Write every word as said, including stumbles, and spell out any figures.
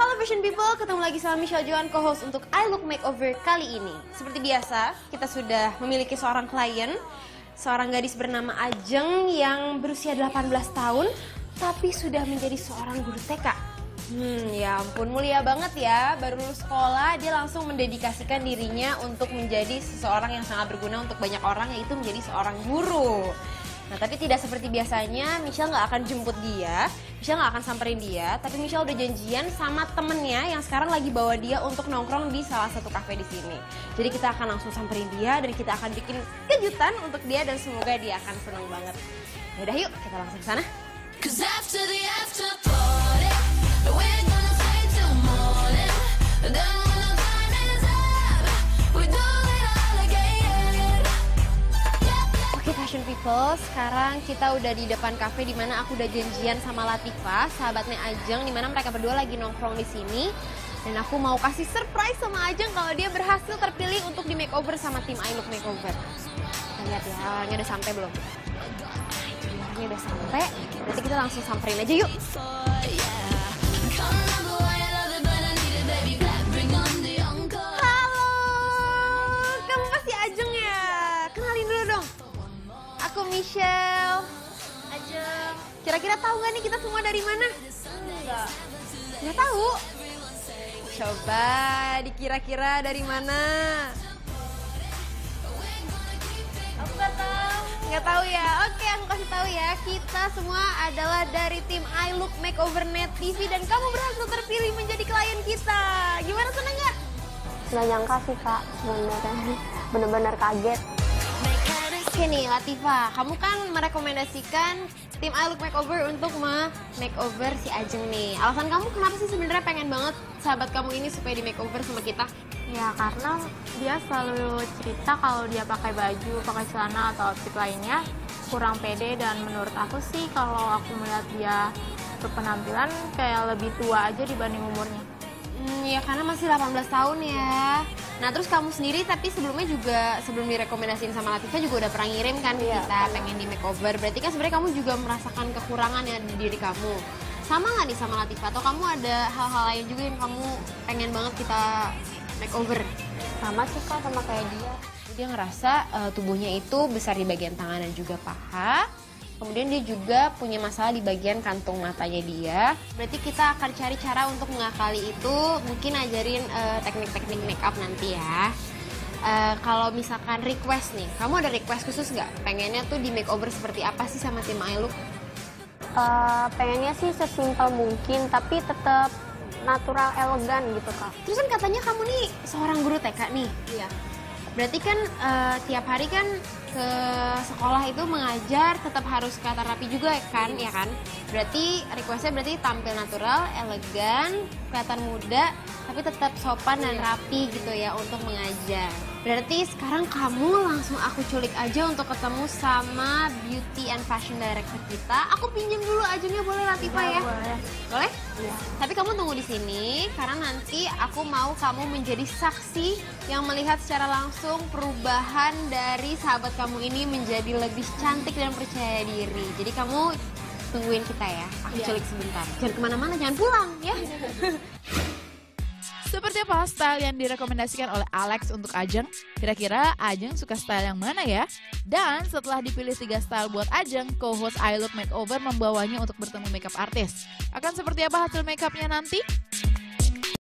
Halo Fashion People, ketemu lagi sama Michelle Joanne, co-host untuk I Look Makeover kali ini. Seperti biasa, kita sudah memiliki seorang klien, seorang gadis bernama Ajeng yang berusia delapan belas tahun, tapi sudah menjadi seorang guru T K. Hmm, ya ampun, mulia banget ya. Baru lulus sekolah, dia langsung mendedikasikan dirinya untuk menjadi seseorang yang sangat berguna untuk banyak orang, yaitu menjadi seorang guru. Nah, tapi tidak seperti biasanya, Michelle nggak akan jemput dia, Michelle nggak akan samperin dia, tapi Michelle udah janjian sama temennya yang sekarang lagi bawa dia untuk nongkrong di salah satu kafe di sini. Jadi kita akan langsung samperin dia dan kita akan bikin kejutan untuk dia dan semoga dia akan seneng banget. Yaudah yuk, kita langsung ke sana. Fashion People, sekarang kita udah di depan kafe di mana aku udah janjian sama Latifah, sahabatnya Ajeng, di mana mereka berdua lagi nongkrong di sini. Dan aku mau kasih surprise sama Ajeng kalau dia berhasil terpilih untuk di makeover sama tim I Look Makeover. Kita lihat ya, orangnya udah sampai belum? Orangnya udah sampai. Nanti kita langsung samperin aja yuk. Michelle, Ajeng. Kira-kira tahu nggak nih kita semua dari mana? Enggak. Nggak tahu. Coba dikira-kira dari mana? Aku nggak tahu. Nggak tahu ya. Oke, aku kasih tahu ya. Kita semua adalah dari tim I Look Makeover Net T V dan kamu berhasil terpilih menjadi klien kita. Gimana, seneng nggak? Nggak nyangka sih kak, sebenarnya benar-benar kaget. Oke nih Latifah, kamu kan merekomendasikan tim I Look Makeover untuk me-makeover si Ajeng nih. Alasan kamu kenapa sih sebenarnya pengen banget sahabat kamu ini supaya di-makeover sama kita? Ya karena dia selalu cerita kalau dia pakai baju, pakai celana atau outfit lainnya kurang pede, dan menurut aku sih kalau aku melihat dia berpenampilan kayak lebih tua aja dibanding umurnya. Hmm, ya karena masih delapan belas tahun ya. Nah terus kamu sendiri, tapi sebelumnya juga, sebelum direkomendasiin sama Latifah juga udah pernah ngirim kan ke kita, iya, pengen di makeover. Berarti kan sebenarnya kamu juga merasakan kekurangan ya di diri kamu. Sama nggak nih sama Latifah? Atau kamu ada hal-hal lain juga yang kamu pengen banget kita makeover? Sama sih kak, sama kayak dia. Dia ngerasa uh, tubuhnya itu besar di bagian tangan dan juga paha. Kemudian dia juga punya masalah di bagian kantung matanya dia. Berarti kita akan cari cara untuk mengakali itu, mungkin ajarin teknik-teknik uh, makeup nanti ya. Uh, kalau misalkan request nih, kamu ada request khusus nggak? Pengennya tuh di makeover seperti apa sih sama tim I Look? Uh, pengennya sih sesimpel mungkin, tapi tetap natural, elegan gitu kak. Terus kan katanya kamu nih seorang guru T K nih? Iya. Berarti kan uh, tiap hari kan ke sekolah itu mengajar tetap harus kata rapi juga kan, ya kan? Berarti requestnya berarti tampil natural, elegan, kelihatan muda, tapi tetap sopan dan rapi gitu ya untuk mengajar. Berarti sekarang kamu langsung aku culik aja untuk ketemu sama beauty and fashion director kita. Aku pinjam dulu ajengnya boleh Latifah ya? Boleh. Boleh? Iya. Tapi kamu tunggu di sini karena nanti aku mau kamu menjadi saksi yang melihat secara langsung perubahan dari sahabat kamu ini menjadi lebih cantik dan percaya diri. Jadi kamu tungguin kita ya. Aku iya. culik sebentar. Jangan kemana-mana, jangan pulang ya. Seperti apa style yang direkomendasikan oleh Alex untuk Ajeng? Kira-kira Ajeng suka style yang mana ya? Dan setelah dipilih tiga style buat Ajeng, co-host I Look Makeover membawanya untuk bertemu makeup artist. Akan seperti apa hasil makeupnya nanti?